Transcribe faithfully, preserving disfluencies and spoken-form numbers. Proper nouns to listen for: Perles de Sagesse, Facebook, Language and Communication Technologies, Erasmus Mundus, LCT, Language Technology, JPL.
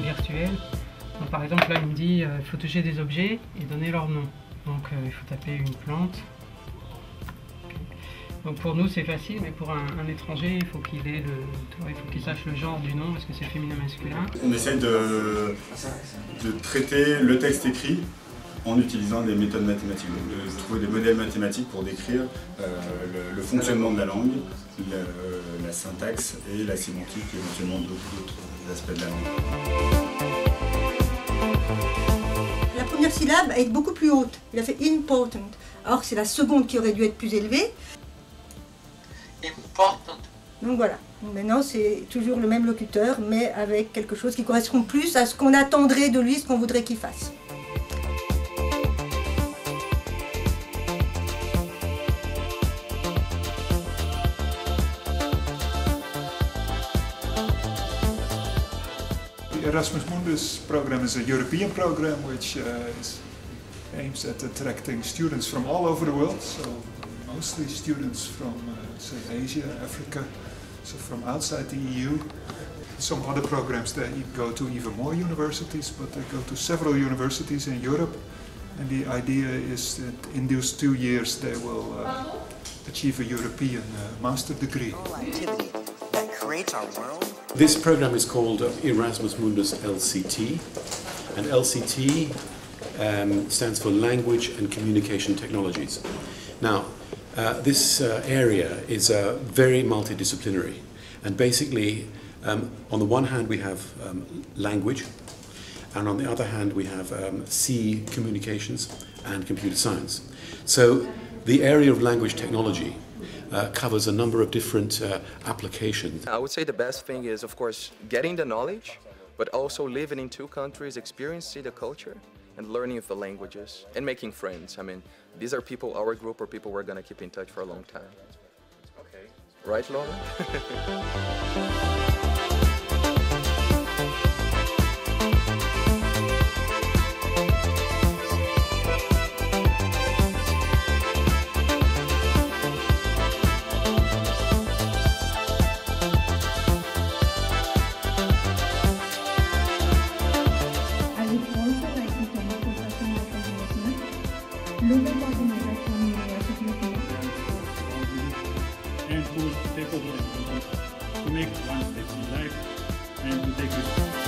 Virtuel. Donc, par exemple, là il me dit euh, il faut toucher des objets et donner leur nom. Donc euh, il faut taper une plante. Donc pour nous c'est facile, mais pour un, un étranger il faut qu'il ait le, il faut qu'il sache le genre du nom, est-ce que c'est féminin masculin. On essaye de, de traiter le texte écrit en utilisant des méthodes mathématiques, donc de trouver des modèles mathématiques pour décrire euh, le, le fonctionnement de la langue, la, la syntaxe et la sémantique et éventuellement d'autres aspects de la langue. La première syllabe est beaucoup plus haute, il a fait important, alors que c'est la seconde qui aurait dû être plus élevée. Important. Donc voilà, maintenant c'est toujours le même locuteur, mais avec quelque chose qui correspond plus à ce qu'on attendrait de lui, ce qu'on voudrait qu'il fasse. The Erasmus Mundus program is a European program which uh, is aims at attracting students from all over the world. So mostly students from uh, say Asia, Africa, so from outside the E U. Some other programs, they go to even more universities, but they go to several universities in Europe. And the idea is that in those two years they will uh, achieve a European uh, master degree. Activity that creates our world. This program is called Erasmus Mundus L C T, and L C T um, stands for Language and Communication Technologies. Now, Uh, this uh, area is uh, very multidisciplinary, and basically um, on the one hand we have um, language, and on the other hand we have um, C, communications and computer science. So the area of language technology uh, covers a number of different uh, applications. I would say the best thing is, of course, getting the knowledge, but also living in two countries, experiencing the culture, and learning of the languages, and making friends. I mean, these are people, our group, or people we're gonna keep in touch for a long time. Okay. Right, Laura? And to take over to make one step in life and to take it.